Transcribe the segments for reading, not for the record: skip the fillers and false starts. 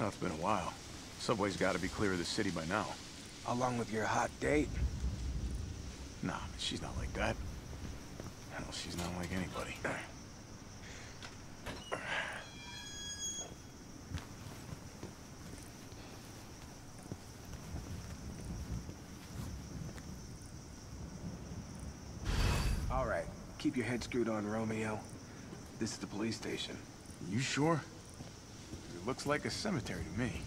Oh, it's been a while. Subway's got to be clear of the city by now. Along with your hot date? Nah, she's not like that. Hell, she's not like anybody. All right, keep your head screwed on, Romeo. This is the police station. You sure? It looks like a cemetery to me.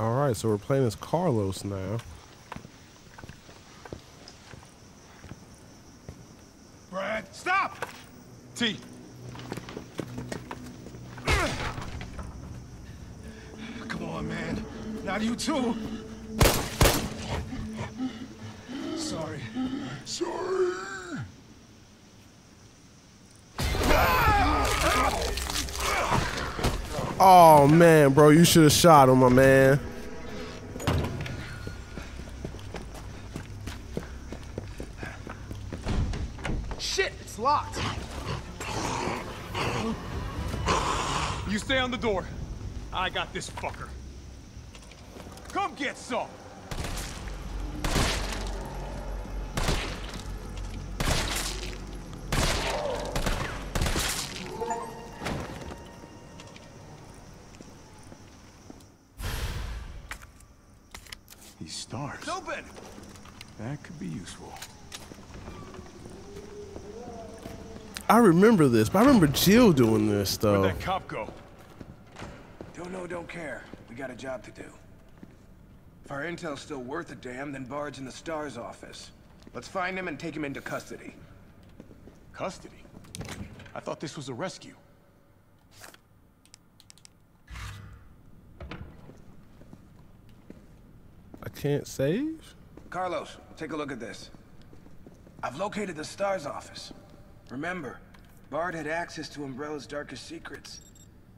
All right, so we're playing as Carlos now. Brad, stop! T. Come on, man. Not you too. Sorry. Sorry. Oh man, bro, you should have shot him, my man. Locked. You stay on the door. I got this fucker. Come get some. These stars. It's open. That could be useful. I remember this, but I remember Jill doing this, though. Where'd that cop go? Don't know, don't care. We got a job to do. If our intel's still worth a damn, then Bard's in the STARS office. Let's find him and take him into custody. Custody? I thought this was a rescue. I can't save? Carlos, take a look at this. I've located the STARS office. Remember, Bard had access to Umbrella's darkest secrets.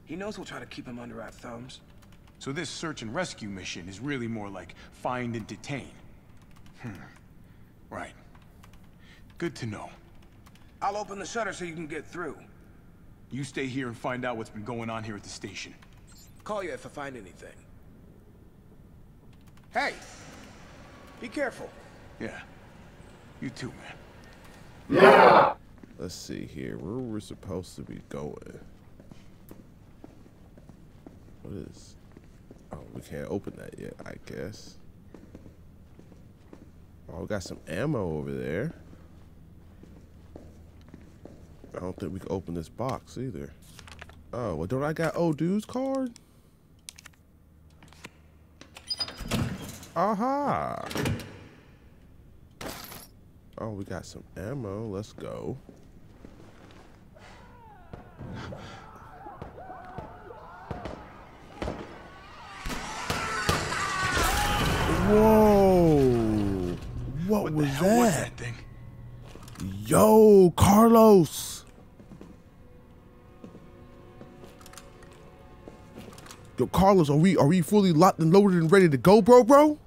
He knows we'll try to keep him under our thumbs. So this search and rescue mission is really more like find and detain. Right. Good to know. I'll open the shutter so you can get through. You stay here and find out what's been going on here at the station. Call you if I find anything. Hey! Be careful. Yeah. You too, man. Yeah! Let's see here, where we're supposed to be going. What is? Oh, we can't open that yet, I guess. Oh, we got some ammo over there. I don't think we can open this box either. Oh, well, don't I got old dude's card? Aha! Oh, we got some ammo. Let's go. Whoa! What was that? Thing? Yo, Carlos! Yo, Carlos, are we fully locked and loaded and ready to go, bro?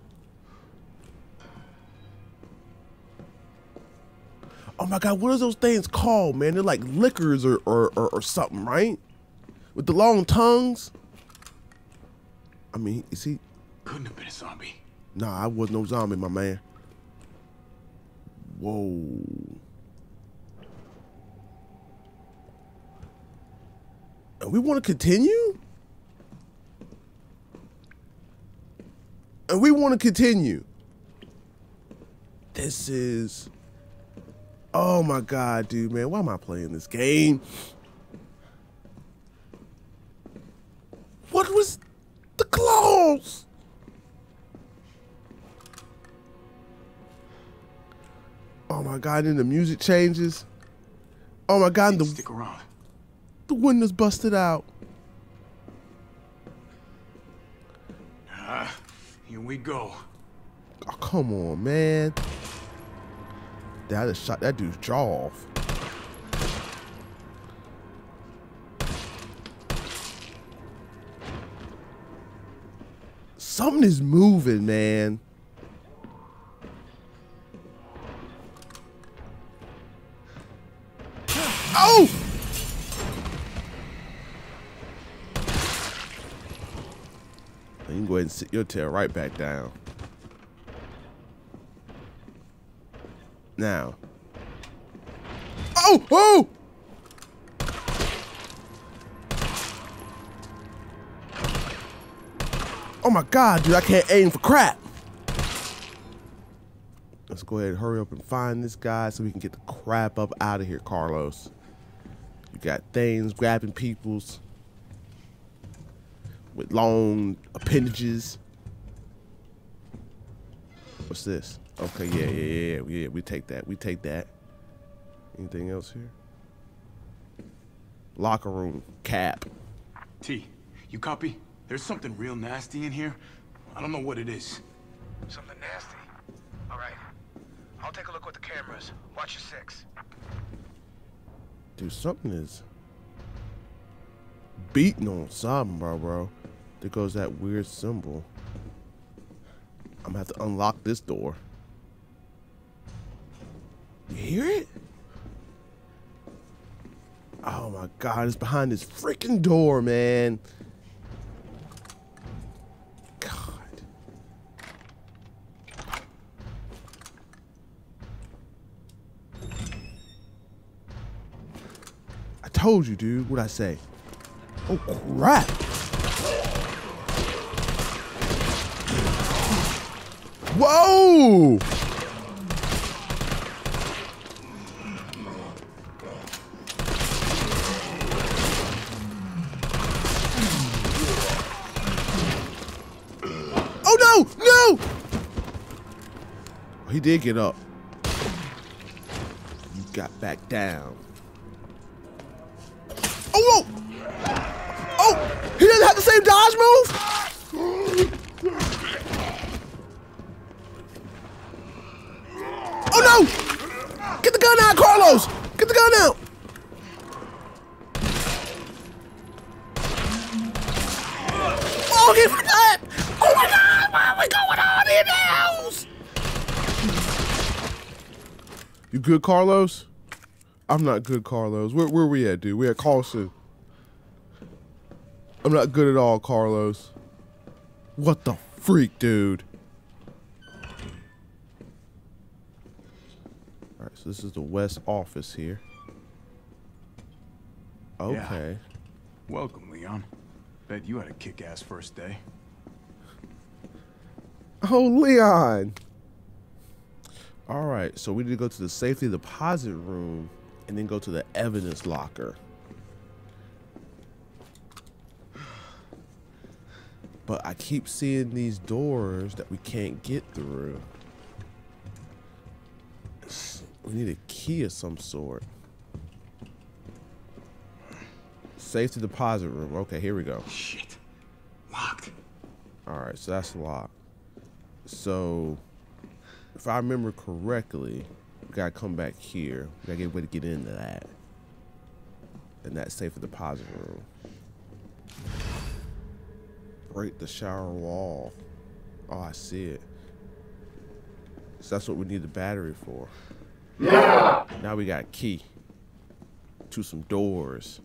Oh my God, what are those things called, man? They're like liquors or something, right? With the long tongues. I mean, is he? Couldn't have been a zombie. Nah, I was no zombie, my man. Whoa. And we want to continue? And we want to continue. This is... Oh my God, dude, man, why am I playing this game? What was the claws? Oh my God, and the music changes. Oh my God, the window's busted out. Here we go. Oh, come on, man. That is shot that dude's jaw off. Something is moving, man. Oh! You can go ahead and sit your tail right back down. Now. Oh! Oh! Oh my God, dude, I can't aim for crap. Let's go ahead and hurry up and find this guy so we can get the crap up out of here, Carlos. You got things grabbing peoples with long appendages. What's this? Okay, yeah, we take that, Anything else here? Locker room, cap. T, you copy? There's something real nasty in here. I don't know what it is. Something nasty? All right. I'll take a look with the cameras. Watch your six. Dude, something is beating on something, bro. There goes that weird symbol. I'm gonna have to unlock this door. You hear it? Oh my God, it's behind this freaking door, man. I told you, dude. What'd I say? Oh, crap. Whoa! Oh, no! No! He did get up. You got back down. Oh, whoa. Oh, he doesn't have the same dodge move? Oh, no. Get the gun out, Carlos. Get the gun out. Oh, he forgot. Oh, my God. What is going on in the house? You good, Carlos? I'm not good, Carlos. Where are we at, dude? We're at Carlson. I'm not good at all, Carlos. What the freak, dude? All right, so this is the West office here. Okay. Yeah. Welcome, Leon. Bet you had a kick-ass first day. Oh, Leon. All right, so we need to go to the safety deposit room and then go to the evidence locker. But I keep seeing these doors that we can't get through. We need a key of some sort. Safety deposit room. Okay, here we go. Shit, locked. All right, so that's locked. So if I remember correctly, we gotta come back here. We gotta get a way to get into that. And that's safe for the deposit room. Break the shower wall. Oh, I see it. So that's what we need the battery for. Yeah. Now we got a key to some doors.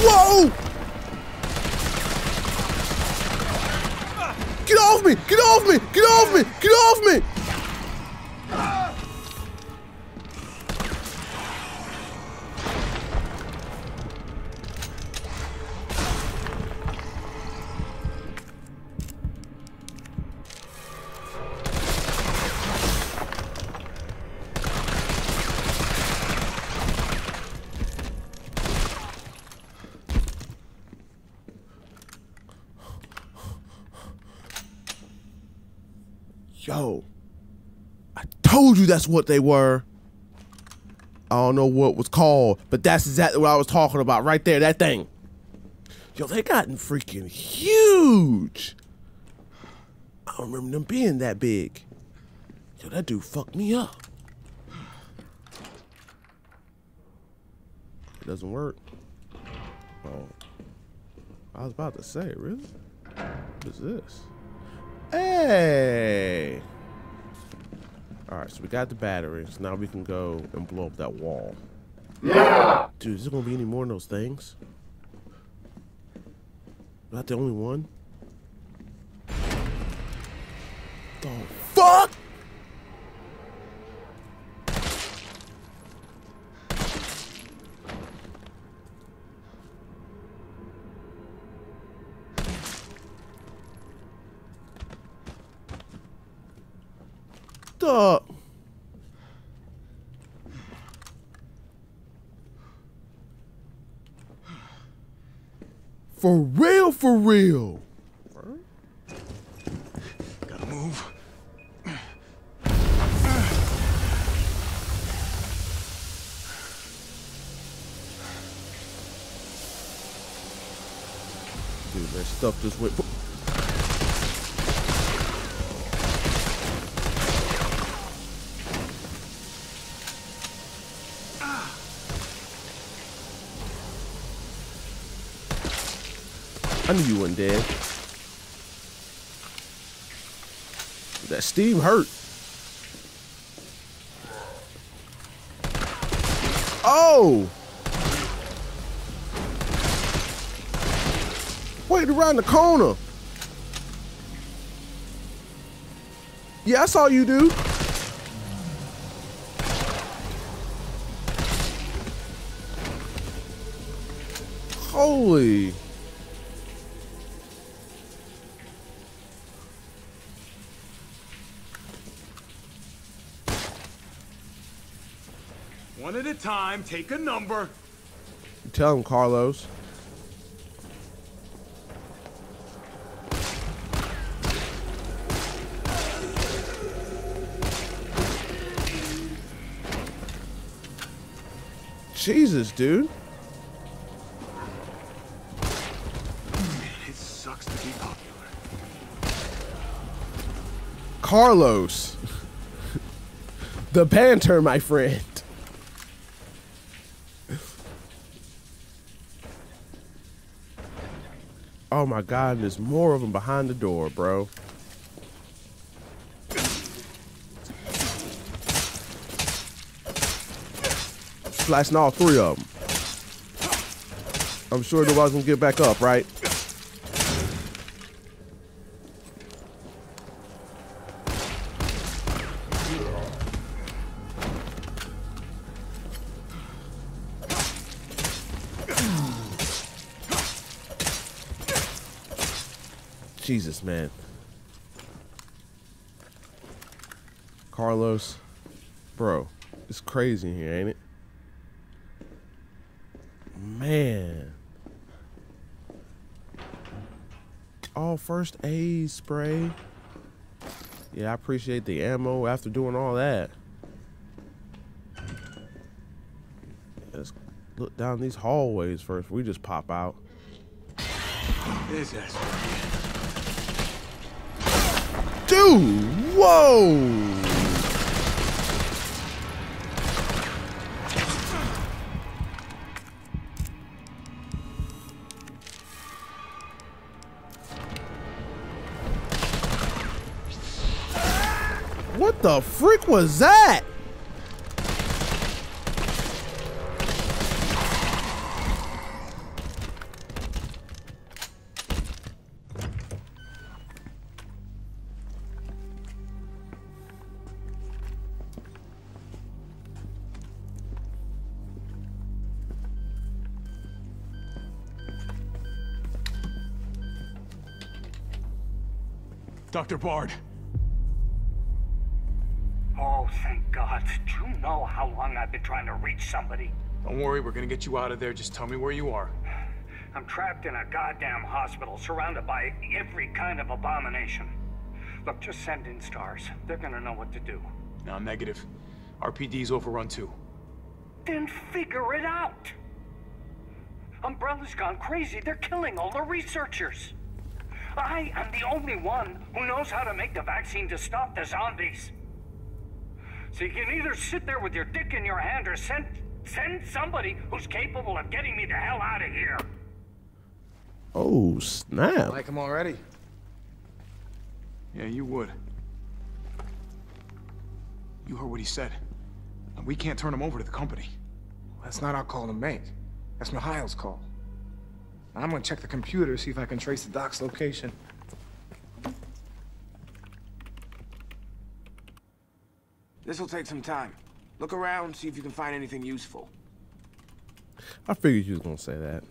Whoa! Get off me! Get off me! Get off me! Get off me! Yo, I told you that's what they were. I don't know what it was called, but that's exactly what I was talking about right there, that thing. Yo, they gotten freaking huge. I don't remember them being that big. Yo, that dude fucked me up. It doesn't work. Oh, I was about to say, really? What is this? Hey! Alright, so we got the batteries. Now we can go and blow up that wall. Yeah! Dude, is there gonna be any more of those things? Am I the only one? The fuck! Up. For real, for real. Gotta move. Dude, that stuff just went. I knew you weren't dead. That steam hurt. Oh! Wait, around the corner. Yeah, I saw you, dude. Holy. One at a time, take a number. You tell him, Carlos. Jesus, dude. Man, it sucks to be popular. Carlos. The banter, my friend. Oh my God, there's more of them behind the door, bro. Slicing all three of them. I'm sure nobody's gonna get back up, right? Jesus, man. Carlos, bro, it's crazy in here, ain't it? Man. Oh, first aid spray. Yeah, I appreciate the ammo after doing all that. Let's look down these hallways first. We just pop out. This ass. Dude, whoa! What the frick was that? Dr. Bard. Oh, thank God. Do you know how long I've been trying to reach somebody? Don't worry, we're gonna get you out of there. Just tell me where you are. I'm trapped in a goddamn hospital, surrounded by every kind of abomination. Look, just send in STARS. They're gonna know what to do. No, negative. RPD's overrun too. Then figure it out. Umbrella's gone crazy. They're killing all the researchers. I am the only one who knows how to make the vaccine to stop the zombies. So you can either sit there with your dick in your hand or send somebody who's capable of getting me the hell out of here. Oh, snap. Like him already. Yeah, you would. You heard what he said. We can't turn him over to the company. That's not our call to make. That's Mikhail's call. Now I'm gonna check the computer, see if I can trace the doc's location. This'll take some time. Look around, see if you can find anything useful. I figured you was gonna say that.